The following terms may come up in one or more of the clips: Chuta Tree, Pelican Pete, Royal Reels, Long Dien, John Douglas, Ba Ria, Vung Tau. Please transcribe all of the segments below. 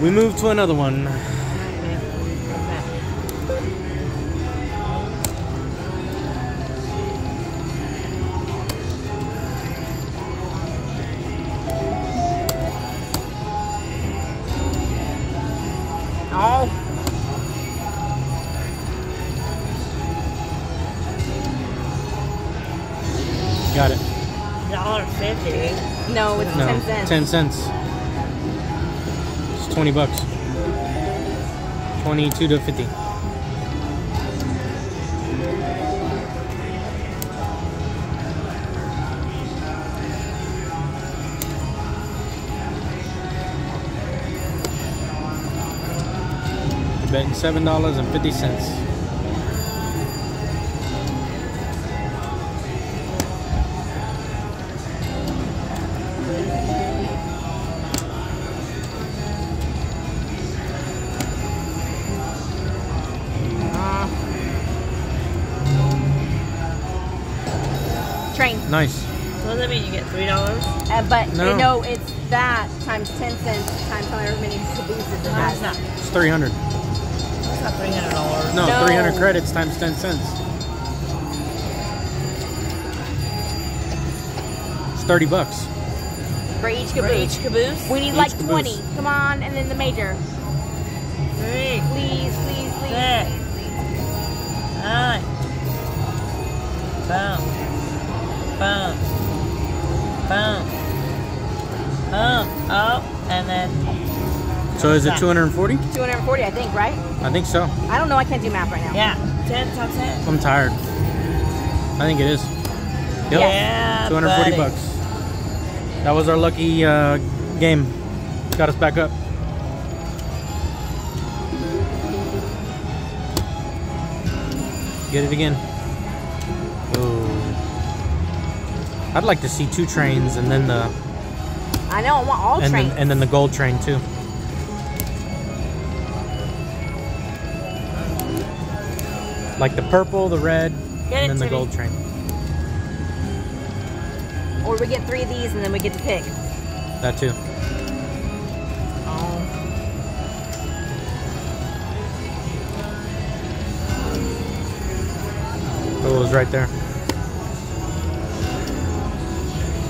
We move to another one. Oh. Got it. $1.50. No, it's 10 cents. 10 cents. It's 20 bucks. 22 to 50. You're betting $7.50. Nice. What does that mean? You get $3? But no. You know, it's that times 10 cents times however many cabooses it has. No, it's 300. That's not $300. No, no. 300 credits times 10 cents. It's 30 bucks. For each caboose. For each caboose. We need each like caboose. 20. Come on, and then the major. Three. Please, please, please. Six. 9. Boom. Boom, boom, boom, oh, and then... So is it 240? 240, I think, right? I think so. I don't know, I can't do math right now. Yeah, 10 times 10. I'm tired. I think it is. Yep. Yeah, 240 buddy. Bucks. That was our lucky game. Got us back up. Get it again. I'd like to see 2 trains and then the... I know, I want all trains. And then the gold train, too. Like the purple, the red, and then the gold train. Or we get 3 of these and then we get to pick. That, too. Oh, it was right there.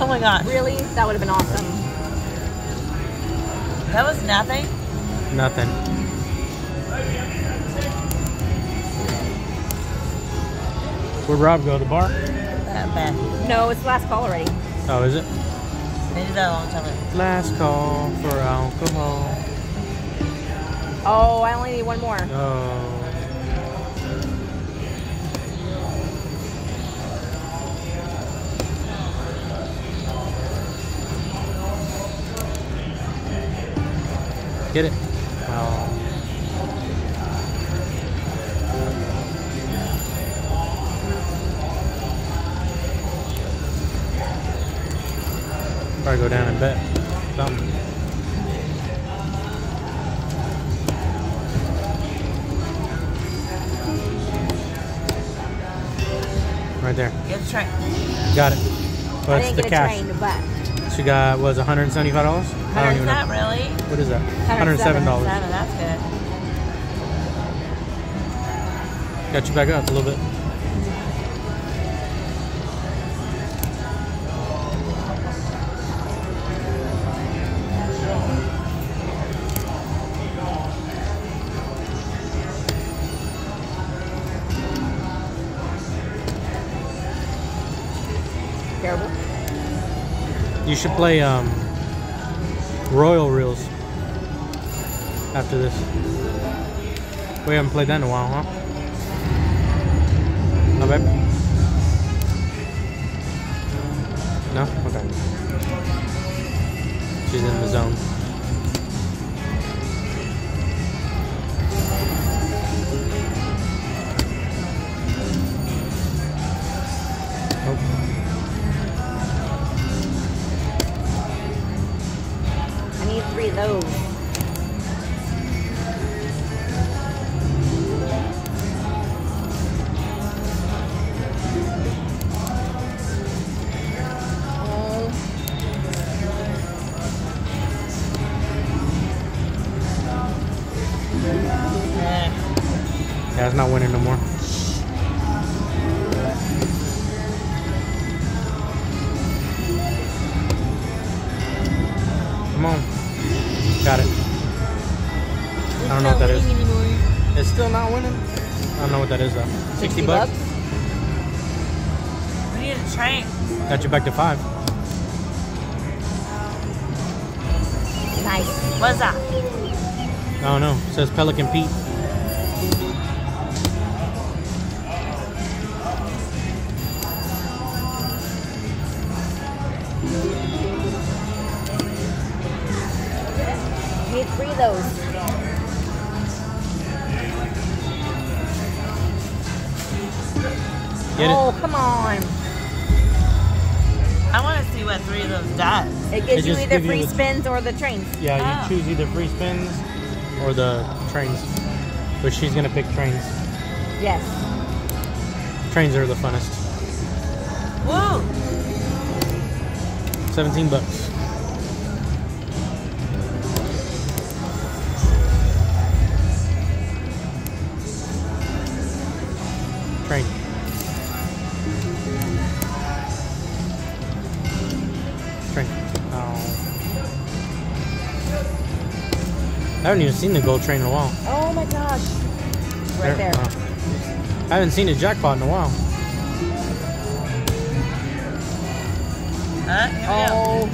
Oh my gosh. Really? That would have been awesome. That was nothing? Nothing. Where'd Rob go? The bar? No, it's last call already. Oh, is it? They did that a long time ago. Last call for alcohol. Oh, I only need 1 more. Oh. Get it? Wow. Probably go down and bet something. Right there. Get the train. Got it. Well, it's the cash. She got was $175. I don't even know. Really? What is that? $107. That's good. Got you back up a little bit. Terrible. You should play Royal Reels after this. We haven't played that in a while, huh? No, babe? No? Okay. She's in the zone. Those. Yeah, it's not winning no more. Come on. Got it. I don't know what that is. Anymore. It's still not winning? I don't know what that is though. 60 bucks? We need a chance. Got you back to 5. Nice. What's that? I don't know. It says Pelican Pete. Need 3 of those. Get it. Oh, come on. I want to see what 3 of those does. It gives you either free spins or the trains. Yeah, you choose either free spins or the trains. But she's going to pick trains. Yes. Trains are the funnest. Whoa. 17 bucks. Train. Train. Oh. I haven't even seen the gold train in a while. Oh my gosh. Right there. Oh. I haven't seen a jackpot in a while. Huh? Oh.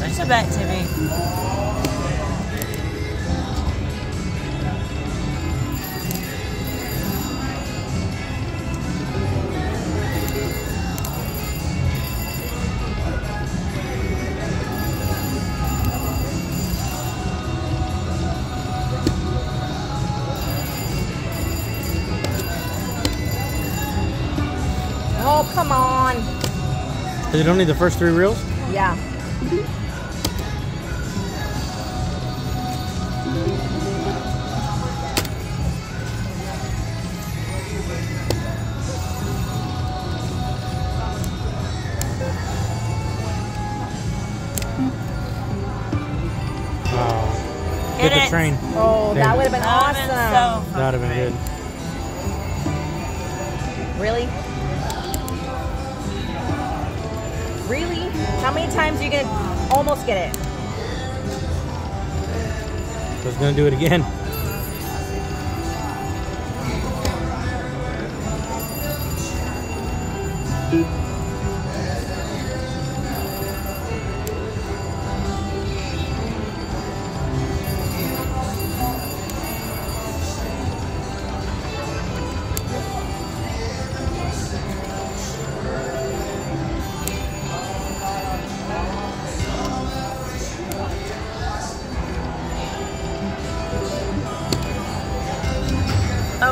Such a bet, Timmy. Oh, come on. Is it only the first 3 reels? Yeah. Get the train. Oh, that would have been awesome. That would have been good. Really? Really? How many times are you going to almost get it? I was going to do it again.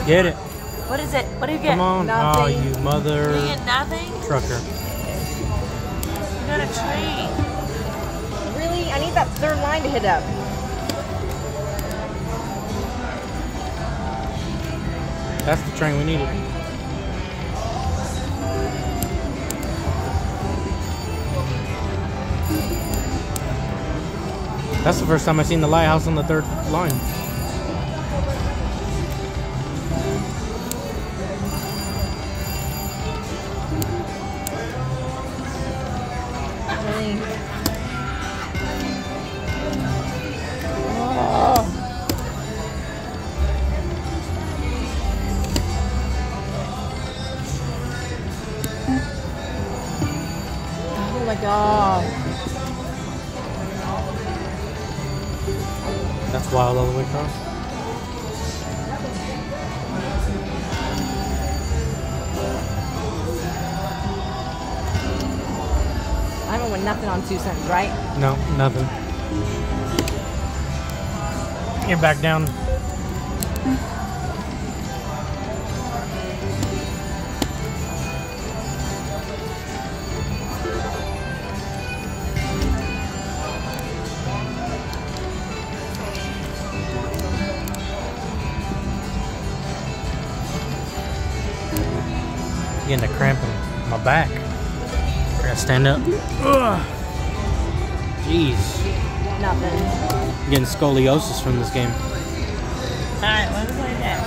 Get it. What is it? What do you get? Come on. Nothing. Oh, you mother. You get nothing? Trucker. You got a train. Really? I need that 3rd line to hit up. That's the train we needed. That's the first time I've seen the lighthouse on the 3rd line. Oh my God. That's wild all the way across. I haven't won nothing on 2 cents, right? No, nothing. You're back down. Getting a cramp in my back. I gotta stand up. Ugh. Jeez. Nothing. I'm getting scoliosis from this game. Alright, let me play that.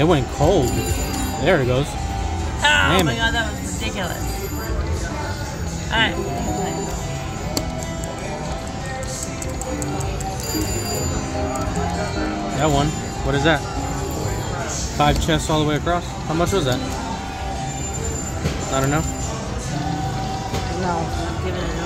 It went cold. There it goes. Oh, damn, my God, that was ridiculous. Alright. That one. What is that? 5 chests all the way across? How much was that? I don't know. No, give it a no.